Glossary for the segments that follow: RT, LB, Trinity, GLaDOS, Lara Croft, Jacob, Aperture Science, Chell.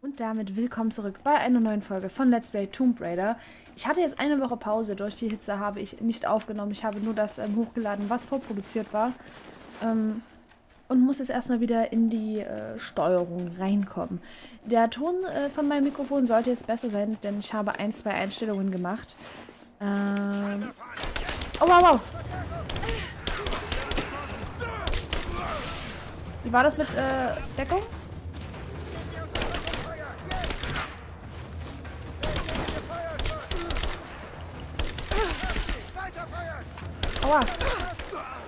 Und damit willkommen zurück bei einer neuen Folge von Let's Play Tomb Raider. Ich hatte jetzt eine Woche Pause, durch die Hitze habe ich nicht aufgenommen. Ich habe nur das hochgeladen, was vorproduziert war. Und muss jetzt erstmal wieder in die Steuerung reinkommen. Der Ton von meinem Mikrofon sollte jetzt besser sein, denn ich habe ein, zwei Einstellungen gemacht. Oh, wow, wow! Wie war das mit Deckung? Aua.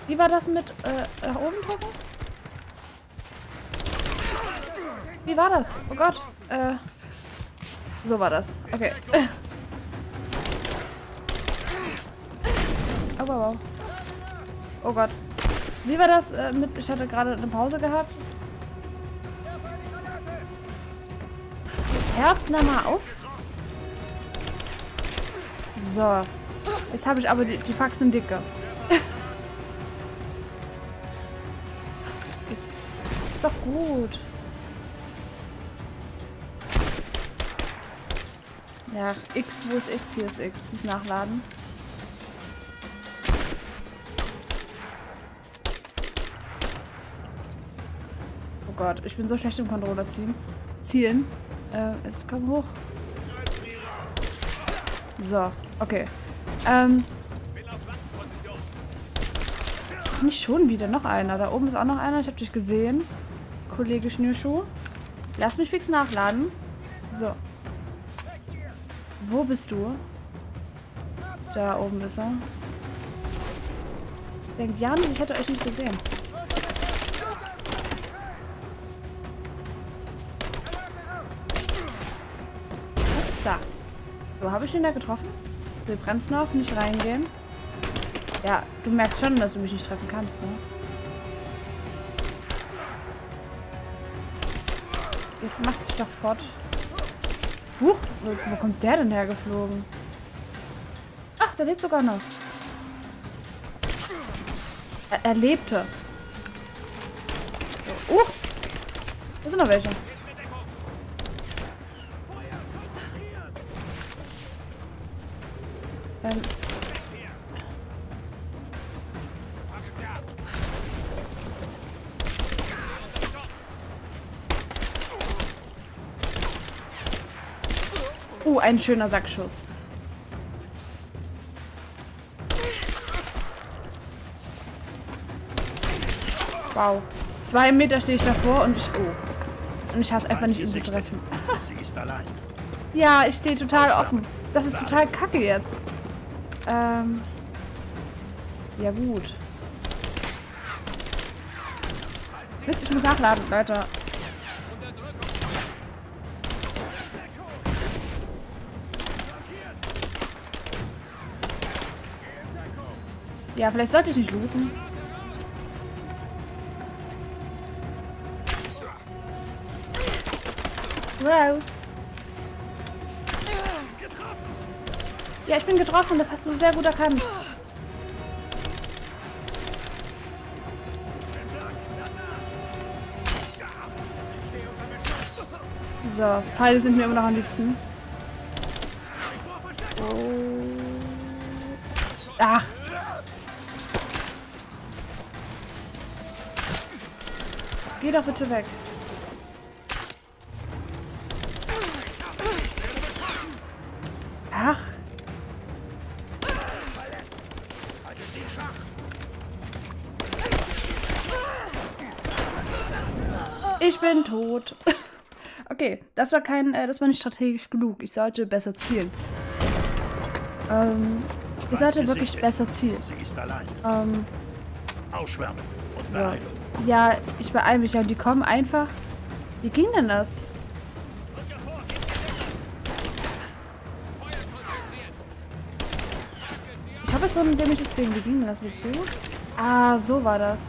Wie war das mit nach oben drücken? Wie war das? Oh Gott. So war das. Okay. Oh, wow. Oh Gott. Wie war das mit... Ich hatte gerade eine Pause gehabt. Das Herz, nimm mal auf. So. Jetzt habe ich aber die Faxen dicke. Jetzt ist doch gut. Ja, X, wo ist X? Hier ist X. Ich muss nachladen. Oh Gott, ich bin so schlecht im Controller ziehen. Zielen. Jetzt komm hoch. So, okay. Nicht schon wieder, noch einer. Da oben ist auch noch einer. Ich habe dich gesehen. Kollege Schnürschuh. Lass mich fix nachladen. So. Wo bist du? Da oben ist er. Ich denke, Jan, ich hätte euch nicht gesehen. Upsa. Wo habe ich den da getroffen? Du kannst noch nicht reingehen. Ja, du merkst schon, dass du mich nicht treffen kannst, ne? Jetzt mach dich doch fort. Huch, wo kommt der denn hergeflogen? Ach, der lebt sogar noch. Er lebte. So, da sind noch welche. Ein schöner Sackschuss. Wow. 2 Meter stehe ich davor und ich... Oh. Und ich hasse einfach nicht, ihn zu treffen. Sie ist allein. Ja, ich stehe total offen. Das ist total kacke jetzt. Ja gut. Ich muss nachladen, Leute. Ja, vielleicht sollte ich nicht looten. Wow. Ja, ich bin getroffen. Das hast du sehr gut erkannt. So, Pfeile sind mir immer noch am liebsten. Oh. Ach. Geh doch bitte weg. Ach. Ich bin tot. Okay, das war kein, das war nicht strategisch genug. Ich sollte besser zielen. Ich sollte wirklich besser zielen. Ausschwärmen und Verheilung. Ja, ich beeil mich ja. Die kommen einfach. Wie ging denn das? Ich habe jetzt so ein dämliches Ding. Wie ging denn das mit so? Ah, so war das.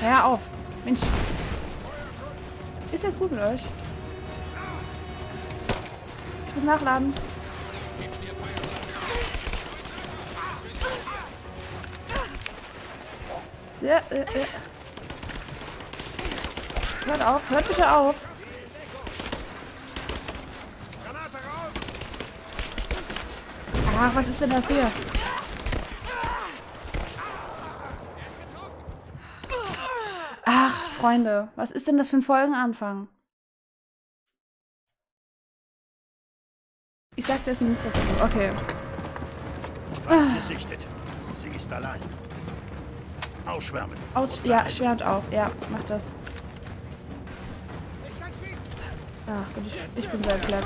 Hör auf. Mensch. Ist jetzt gut mit euch? Ich muss nachladen. Ja, Hört auf, hört bitte auf. Ach, was ist denn das hier? Ach, Freunde, was ist denn das für ein Folgenanfang? Ich sagte es mir nicht, okay. Gesichtet. Sie ist allein. Ausschwärmen. Ja, schwärmt auf. Ja, macht das. Ach, und ich bin sehr platt.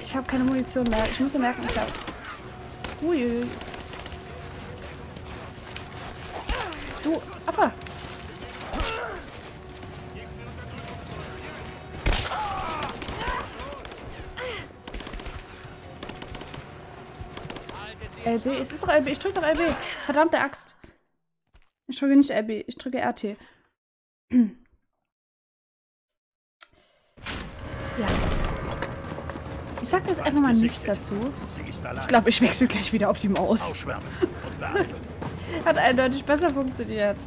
Ich habe keine Munition mehr. Ich muss ja merken, ich habe... Ui. Du, Appa. LB, es ist doch LB. Ich drücke doch LB. Verdammte Axt. Ich drücke nicht LB, ich drücke RT. Ja. Ich sag jetzt einfach mal nichts dazu. Ich glaube, ich wechsle gleich wieder auf die Maus. Hat eindeutig besser funktioniert.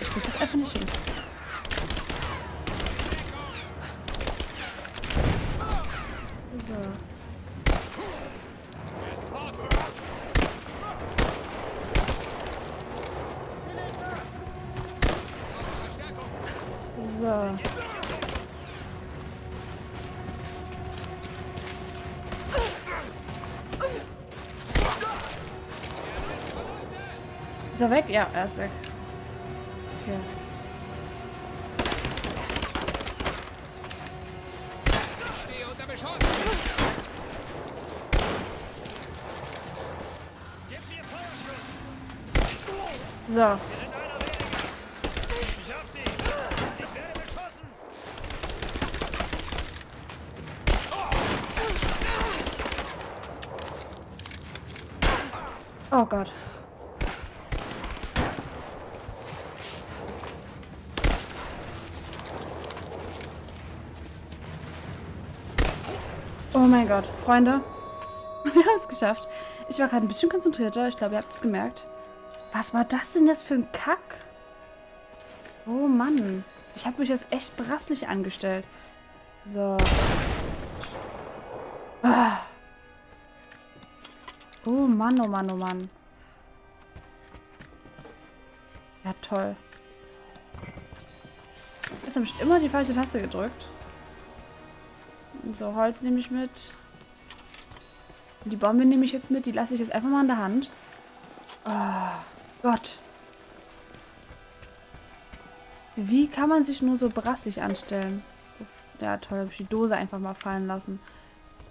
Ich krieg das einfach nicht hin. Ist er weg? Ja, er ist weg. Okay. Ich stehe unter Beschuss. So. Oh Gott. Oh mein Gott, Freunde. Wir haben es geschafft. Ich war gerade ein bisschen konzentrierter. Ich glaube, ihr habt es gemerkt. Was war das denn jetzt für ein Kack? Oh Mann. Ich habe mich jetzt echt brasslich angestellt. So. Ah. Oh Mann, oh Mann, oh Mann. Ja, toll. Jetzt habe ich immer die falsche Taste gedrückt. So, Holz nehme ich mit. Die Bombe nehme ich jetzt mit. Die lasse ich jetzt einfach mal in der Hand. Oh Gott. Wie kann man sich nur so brassig anstellen? Ja, toll. Habe ich die Dose einfach mal fallen lassen.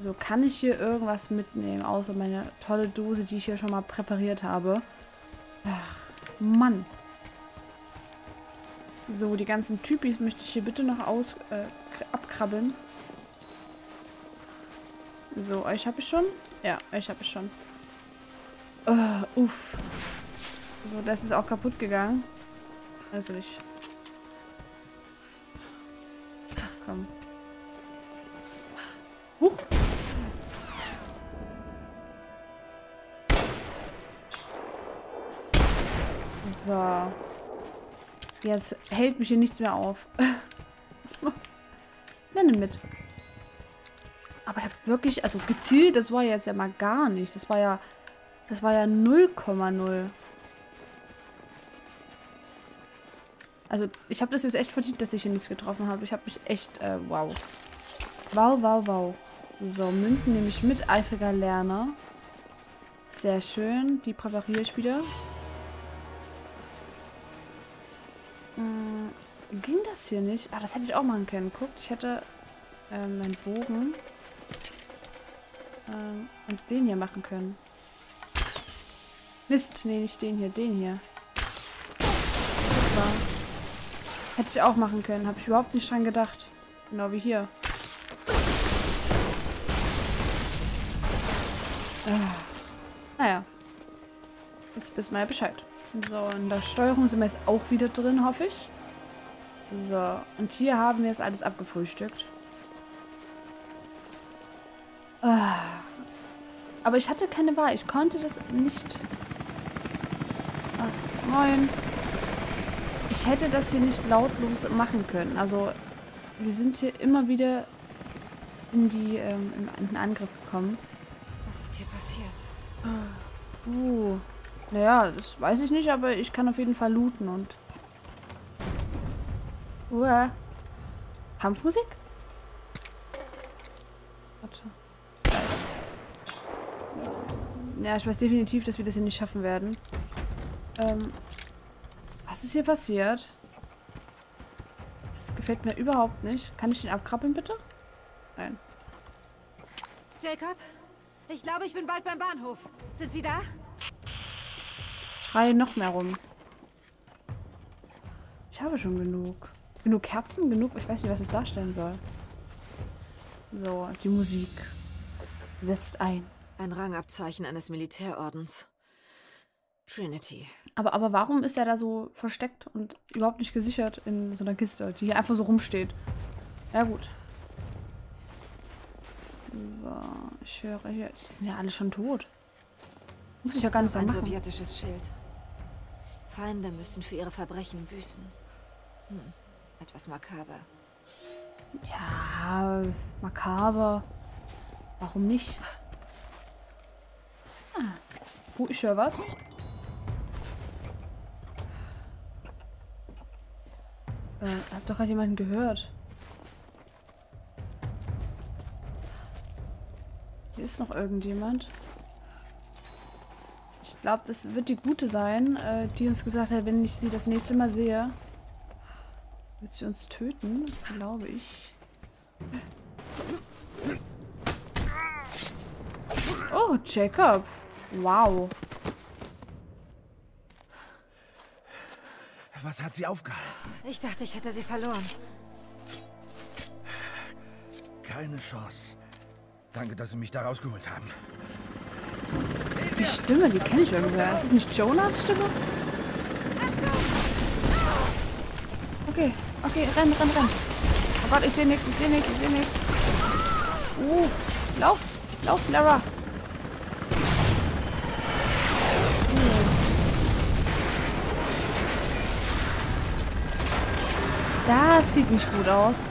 So, kann ich hier irgendwas mitnehmen, außer meine tolle Dose, die ich hier schon mal präpariert habe. Ach, Mann. So, die ganzen Typis möchte ich hier bitte noch abkrabbeln. So, euch habe ich schon. Ja, euch habe ich schon. Uff. So, das ist auch kaputt gegangen. Also nicht. Komm. Huch. So. Jetzt hält mich hier nichts mehr auf. Nenne mit. Aber ich habe wirklich, also gezielt, das war jetzt ja mal gar nicht. Das war ja 0,0. Also ich habe das jetzt echt verdient, dass ich hier nichts getroffen habe. Ich habe mich echt, wow. Wow, wow, wow. So, Münzen nehme ich mit, eifriger Lerner. Sehr schön, die präpariere ich wieder. Ging das hier nicht? Ah, das hätte ich auch machen können. Guckt, ich hätte meinen Bogen und den hier machen können. Mist, nee, nicht den hier, den hier. Super. Hätte ich auch machen können. Habe ich überhaupt nicht dran gedacht. Genau wie hier. Naja. Jetzt wisst ihr ja Bescheid. So, in der Steuerung sind wir jetzt auch wieder drin, hoffe ich. So, und hier haben wir jetzt alles abgefrühstückt. Aber ich hatte keine Wahl. Ich konnte das nicht... Ach, moin. Ich hätte das hier nicht lautlos machen können. Also, wir sind hier immer wieder in die, in den Angriff gekommen. Was ist hier passiert? Naja, das weiß ich nicht, aber ich kann auf jeden Fall looten und... Kampfmusik? Warte. Ja, ich weiß definitiv, dass wir das hier nicht schaffen werden. Was ist hier passiert? Das gefällt mir überhaupt nicht. Kann ich den abkrabbeln, bitte? Nein. Jacob, ich glaube, ich bin bald beim Bahnhof. Sind Sie da? Schreie noch mehr rum. Ich habe schon genug. Genug Kerzen? Genug? Ich weiß nicht, was es darstellen soll. So, die Musik setzt ein. Ein Rangabzeichen eines Militärordens. Trinity. Aber warum ist er da so versteckt und überhaupt nicht gesichert in so einer Kiste, die hier einfach so rumsteht? Ja gut. So, ich höre hier... Die sind ja alle schon tot. Muss ich ja gar nicht sagen. Ein sowjetisches Schild. Feinde müssen für ihre Verbrechen büßen. Etwas makaber. Ja, makaber. Warum nicht? Oh, ich höre was. Hab doch gerade jemanden gehört. Hier ist noch irgendjemand. Ich glaube, das wird die Gute sein, die uns gesagt hat, wenn ich sie das nächste Mal sehe, wird sie uns töten, glaube ich. Oh, Jacob. Wow. Was hat sie aufgehalten? Ich dachte, ich hätte sie verloren. Keine Chance. Danke, dass Sie mich da rausgeholt haben. Die Stimme, die kenne ich irgendwoher. Ist das nicht Jonas' Stimme? Okay, okay, renn, renn, renn. Oh Gott, ich sehe nichts, ich sehe nichts, ich sehe nichts. Lauf, lauf, Lara. Das sieht nicht gut aus.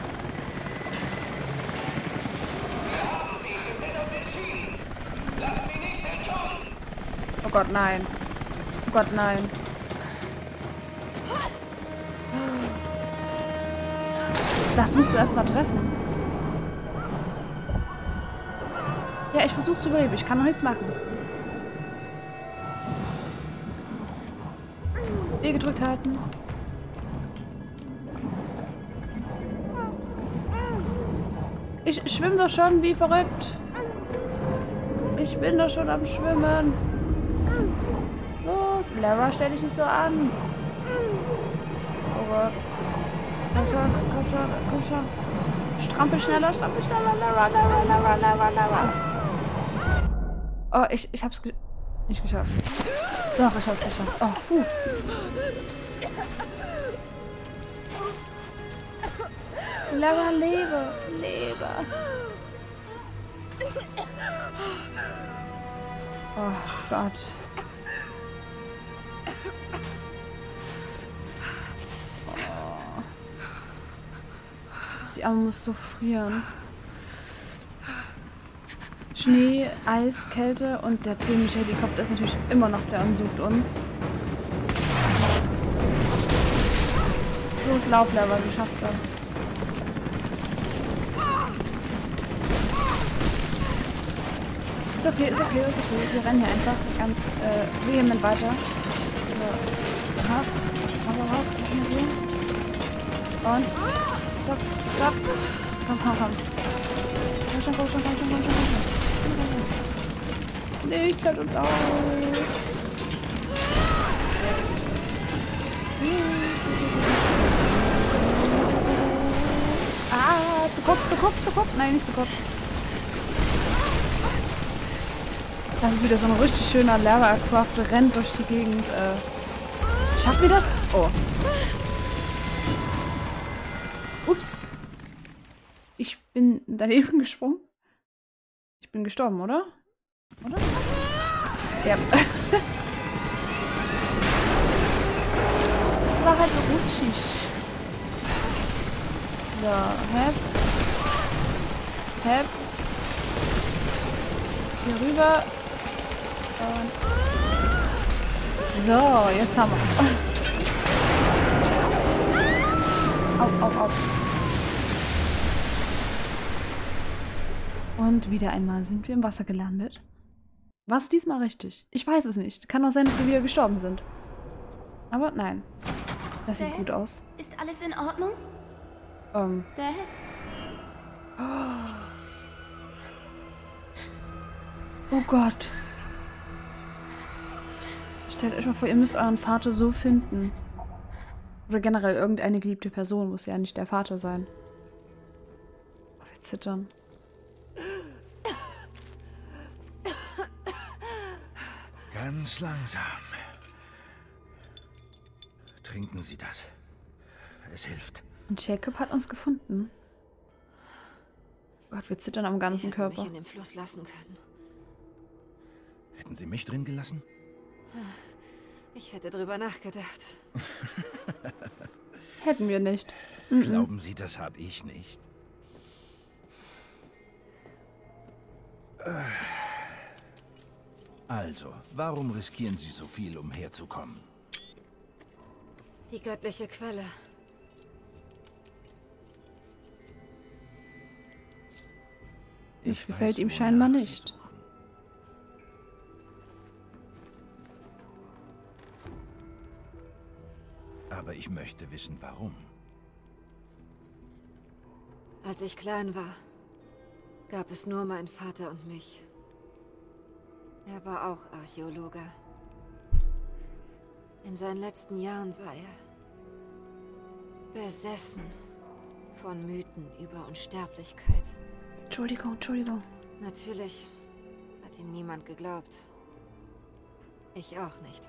Oh Gott, nein. Oh Gott, nein. Das musst du erstmal treffen. Ja, ich versuche zu überleben. Ich kann noch nichts machen. E gedrückt halten. Ich schwimme doch schon wie verrückt. Ich bin doch schon am Schwimmen. Los, Lara, stell dich nicht so an. Oh Gott. Komm schon, komm schon, komm schon. Strampel schneller, Lara, Lara, Lara, Lara, Lara. Oh, ich hab's nicht geschafft. Doch, ich hab's geschafft. Oh, Lara, lebe, lebe. Oh Gott. Oh. Die Arme muss so frieren. Schnee, Eis, Kälte und der dämliche Helikopter ist natürlich immer noch da und sucht uns. Los, lauf, Lara, du schaffst das. Ist okay, ist okay, ist okay. Wir rennen hier einfach ganz vehement weiter. Aha. Und zack, zack. Komm, komm, komm. Komm schon, komm schon, komm schon, komm schon, komm schon. Nichts hält uns auf. Zu Kopf. Nein, nicht zu Kopf. Das ist wieder so ein richtig schöner Lara Croft, rennt durch die Gegend. Schaffen wir das? Oh. Ups. Ich bin daneben gesprungen. Ich bin gestorben, oder? Oder? Ja. Das war halt so rutschig. So, hep. Hier rüber. Und so, jetzt haben wir. Auf. Und wieder einmal sind wir im Wasser gelandet. Was diesmal richtig? Ich weiß es nicht. Kann auch sein, dass wir wieder gestorben sind. Aber nein. Das sieht gut aus. Ist alles in Ordnung? Dad? Oh Gott. Stellt euch mal vor, ihr müsst euren Vater so finden. Oder generell irgendeine geliebte Person, muss ja nicht der Vater sein. Oh, wir zittern. Ganz langsam. Trinken Sie das. Es hilft. Und Jacob hat uns gefunden. Oh Gott, wir zittern am ganzen Körper. Sie hätten mich in den Fluss lassen können. Hätten Sie mich drin gelassen? Ich hätte drüber nachgedacht. Hätten wir nicht. Glauben Sie, das habe ich nicht. Also, warum riskieren Sie so viel, um herzukommen? Die göttliche Quelle. Es gefällt ihm scheinbar nicht. Aber ich möchte wissen, warum. Als ich klein war, gab es nur meinen Vater und mich. Er war auch Archäologe. In seinen letzten Jahren war er besessen von Mythen über Unsterblichkeit. Entschuldigung. Natürlich hat ihm niemand geglaubt. Ich auch nicht.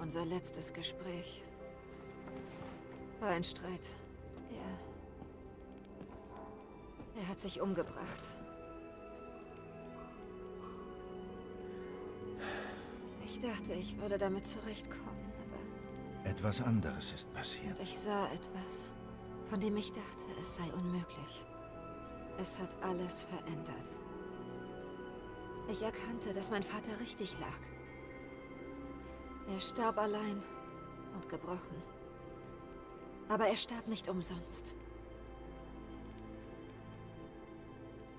Unser letztes Gespräch war ein Streit. Er hat sich umgebracht. Ich dachte, ich würde damit zurechtkommen, aber... Etwas anderes ist passiert. Und ich sah etwas, von dem ich dachte, es sei unmöglich. Es hat alles verändert. Ich erkannte, dass mein Vater richtig lag. Er starb allein und gebrochen. Aber er starb nicht umsonst.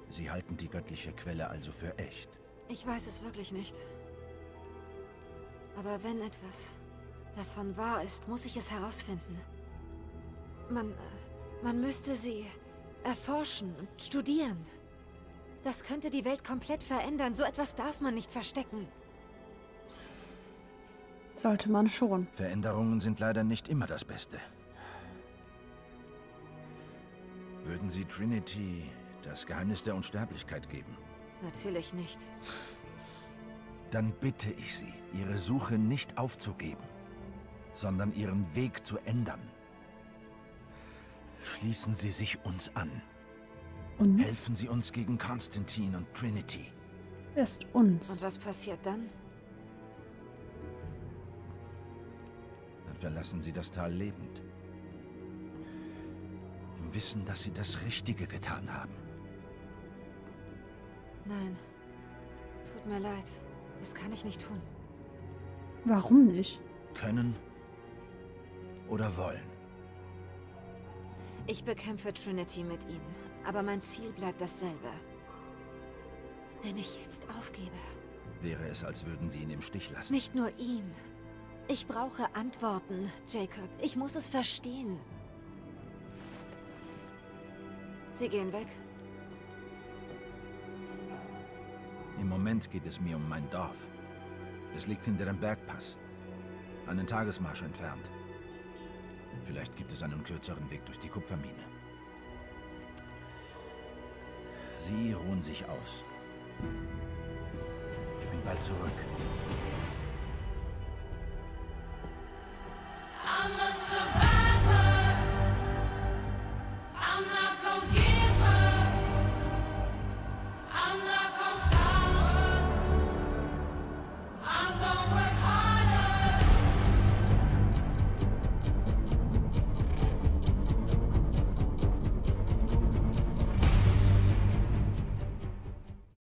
Sie halten die göttliche Quelle also für echt? Ich weiß es wirklich nicht. Aber wenn etwas davon wahr ist, muss ich es herausfinden. Man müsste sie erforschen und studieren. Das könnte die Welt komplett verändern. So etwas darf man nicht verstecken. Sollte man schon. Veränderungen sind leider nicht immer das Beste. Würden Sie Trinity das Geheimnis der Unsterblichkeit geben? Natürlich nicht. Dann bitte ich Sie, Ihre Suche nicht aufzugeben, sondern Ihren Weg zu ändern. Schließen Sie sich uns an. Uns? Helfen Sie uns gegen Konstantin und Trinity. Erst uns. Und was passiert dann? Dann verlassen Sie das Tal lebend. Im Wissen, dass Sie das Richtige getan haben. Nein, tut mir leid. Das kann ich nicht tun. Warum nicht? Können oder wollen. Ich bekämpfe Trinity mit Ihnen, aber mein Ziel bleibt dasselbe. Wenn ich jetzt aufgebe... Wäre es, als würden Sie ihn im Stich lassen. Nicht nur ihn. Ich brauche Antworten, Jacob. Ich muss es verstehen. Sie gehen weg. Im Moment geht es mir um mein Dorf. Es liegt hinter dem Bergpass, einen Tagesmarsch entfernt. Vielleicht gibt es einen kürzeren Weg durch die Kupfermine. Sie ruhen sich aus. Ich bin bald zurück.